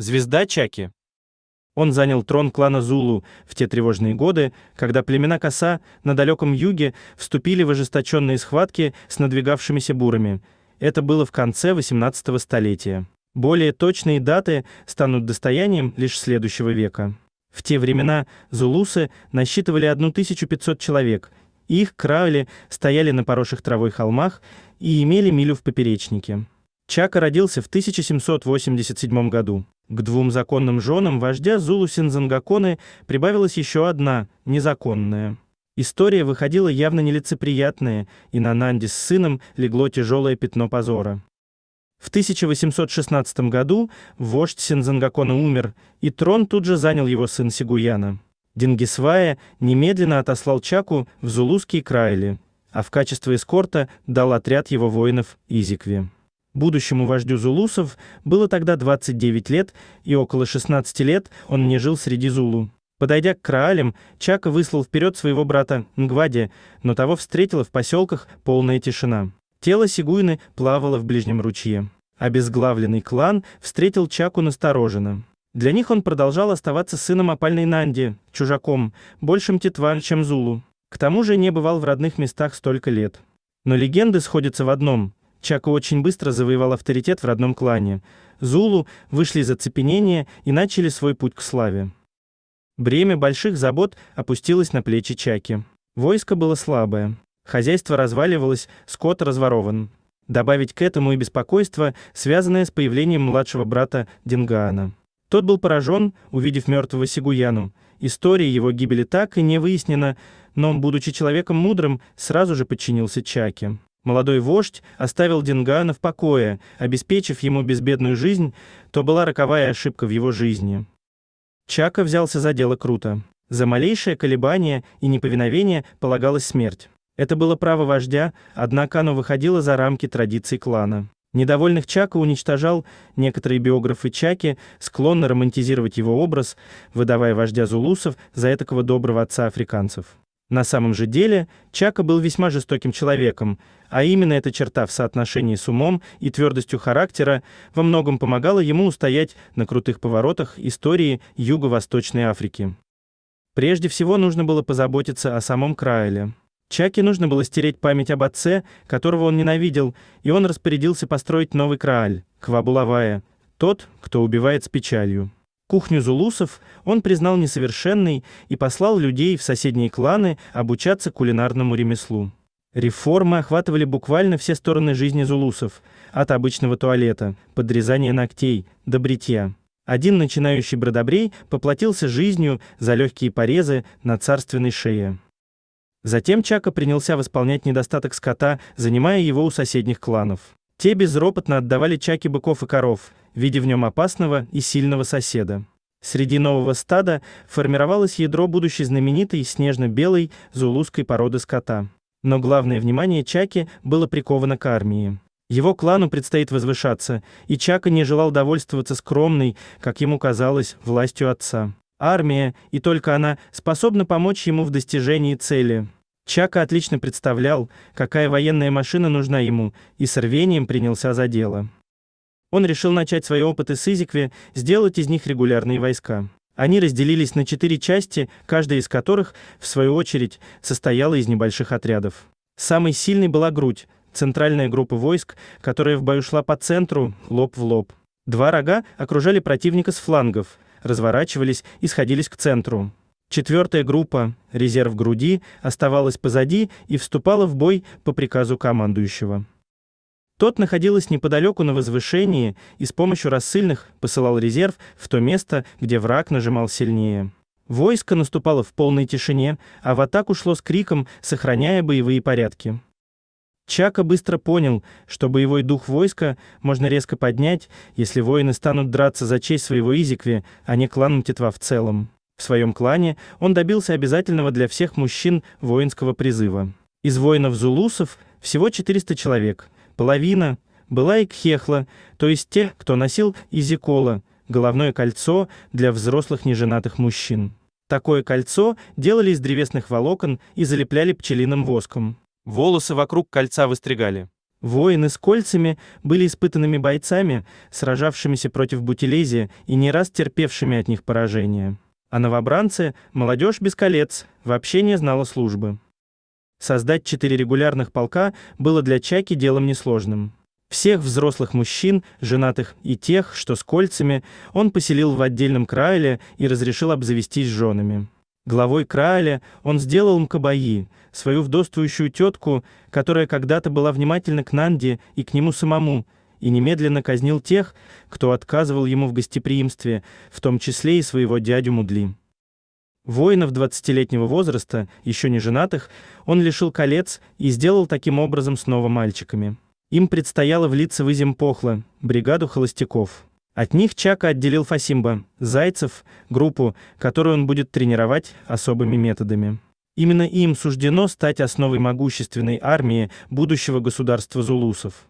Звезда Чаки. Он занял трон клана Зулу в те тревожные годы, когда племена Коса на далеком юге вступили в ожесточенные схватки с надвигавшимися бурами. Это было в конце 18-го столетия. Более точные даты станут достоянием лишь следующего века. В те времена зулусы насчитывали 1500 человек, их краули стояли на поросших травой холмах и имели милю в поперечнике. Чака родился в 1787 году. К двум законным женам вождя Зулу Синзангаконы прибавилась еще одна, незаконная. История выходила явно нелицеприятная, и на Нанди с сыном легло тяжелое пятно позора. В 1816 году вождь Синзангакона умер, и трон тут же занял его сын Сигуяна. Дингисвая немедленно отослал Чаку в зулузские крайли, а в качестве эскорта дал отряд его воинов Изикве. Будущему вождю зулусов было тогда 29 лет, и около 16 лет он не жил среди зулу. Подойдя к краалям, Чака выслал вперед своего брата Нгвади, но того встретила в поселках полная тишина. Тело Сигуины плавало в ближнем ручье. Обезглавленный клан встретил Чаку настороженно. Для них он продолжал оставаться сыном опальной Нанди, чужаком, большим тетва, чем зулу. К тому же не бывал в родных местах столько лет. Но легенды сходятся в одном – Чака очень быстро завоевал авторитет в родном клане. Зулу вышли из оцепенения и начали свой путь к славе. Бремя больших забот опустилось на плечи Чаки. Войско было слабое. Хозяйство разваливалось, скот разворован. Добавить к этому и беспокойство, связанное с появлением младшего брата Дингаана. Тот был поражен, увидев мертвого Сигуяну. История его гибели так и не выяснена, но, будучи человеком мудрым, сразу же подчинился Чаке. Молодой вождь оставил Дингаана в покое, обеспечив ему безбедную жизнь, то была роковая ошибка в его жизни. Чака взялся за дело круто. За малейшее колебание и неповиновение полагалась смерть. Это было право вождя, однако оно выходило за рамки традиций клана. Недовольных Чака уничтожал, некоторые биографы Чаки склонны романтизировать его образ, выдавая вождя зулусов за этакого доброго отца африканцев. На самом же деле, Чака был весьма жестоким человеком, а именно эта черта в соотношении с умом и твердостью характера во многом помогала ему устоять на крутых поворотах истории Юго-Восточной Африки. Прежде всего нужно было позаботиться о самом краале. Чаке нужно было стереть память об отце, которого он ненавидел, и он распорядился построить новый крааль – Квабулавая, тот, кто убивает с печалью. Кухню зулусов он признал несовершенной и послал людей в соседние кланы обучаться кулинарному ремеслу. Реформы охватывали буквально все стороны жизни зулусов, от обычного туалета, подрезания ногтей, до бритья. Один начинающий бродобрей поплатился жизнью за легкие порезы на царственной шее. Затем Чака принялся восполнять недостаток скота, занимая его у соседних кланов. Те безропотно отдавали Чаке быков и коров, видя в нем опасного и сильного соседа. Среди нового стада формировалось ядро будущей знаменитой снежно-белой зулузской породы скота. Но главное внимание Чаки было приковано к армии. Его клану предстоит возвышаться, и Чака не желал довольствоваться скромной, как ему казалось, властью отца. Армия, и только она, способна помочь ему в достижении цели. Чака отлично представлял, какая военная машина нужна ему, и с рвением принялся за дело. Он решил начать свои опыты с Изикве, сделать из них регулярные войска. Они разделились на 4 части, каждая из которых, в свою очередь, состояла из небольших отрядов. Самой сильной была грудь, центральная группа войск, которая в бою шла по центру, лоб в лоб. 2 рога окружали противника с флангов, разворачивались и сходились к центру. 4-я группа, резерв груди, оставалась позади и вступала в бой по приказу командующего. Тот находилась неподалеку на возвышении и с помощью рассыльных посылал резерв в то место, где враг нажимал сильнее. Войско наступало в полной тишине, а в атаку шло с криком, сохраняя боевые порядки. Чака быстро понял, что боевой дух войска можно резко поднять, если воины станут драться за честь своего Изикве, а не кланом тетва в целом. В своем клане он добился обязательного для всех мужчин воинского призыва. Из воинов-зулусов всего 400 человек. Половина была икхехла, то есть те, кто носил изикола, головное кольцо для взрослых неженатых мужчин. Такое кольцо делали из древесных волокон и залепляли пчелиным воском. Волосы вокруг кольца выстригали. Воины с кольцами были испытанными бойцами, сражавшимися против Бутелези и не раз терпевшими от них поражение. А новобранцы, молодежь без колец, вообще не знала службы. Создать 4 регулярных полка было для Чаки делом несложным. Всех взрослых мужчин, женатых и тех, что с кольцами, он поселил в отдельном краале и разрешил обзавестись женами. Главой крааля он сделал Мкабаи, свою вдовствующую тетку, которая когда-то была внимательна к Нанди и к нему самому, и немедленно казнил тех, кто отказывал ему в гостеприимстве, в том числе и своего дядю Мудли. Воинов 20-летнего возраста, еще не женатых, он лишил колец и сделал таким образом снова мальчиками. Им предстояло влиться в Изимпохло, бригаду холостяков. От них Чака отделил Фасимба, Зайцев, группу, которую он будет тренировать особыми методами. Именно им суждено стать основой могущественной армии будущего государства зулусов.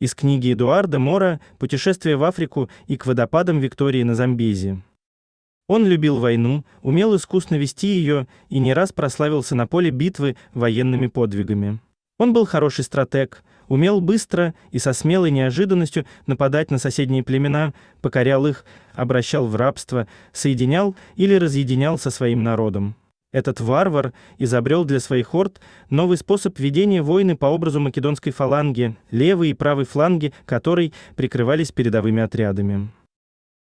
Из книги Эдуарда Мора «Путешествие в Африку и к водопадам Виктории на Замбези». Он любил войну, умел искусно вести ее и не раз прославился на поле битвы военными подвигами. Он был хороший стратег, умел быстро и со смелой неожиданностью нападать на соседние племена, покорял их, обращал в рабство, соединял или разъединял со своим народом. Этот варвар изобрел для своих орд новый способ ведения войны по образу македонской фаланги, левый и правый фланги которой прикрывались передовыми отрядами.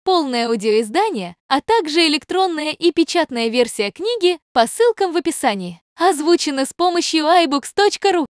Полное аудиоиздание, а также электронная и печатная версия книги по ссылкам в описании. Озвучено с помощью aibooks.ru.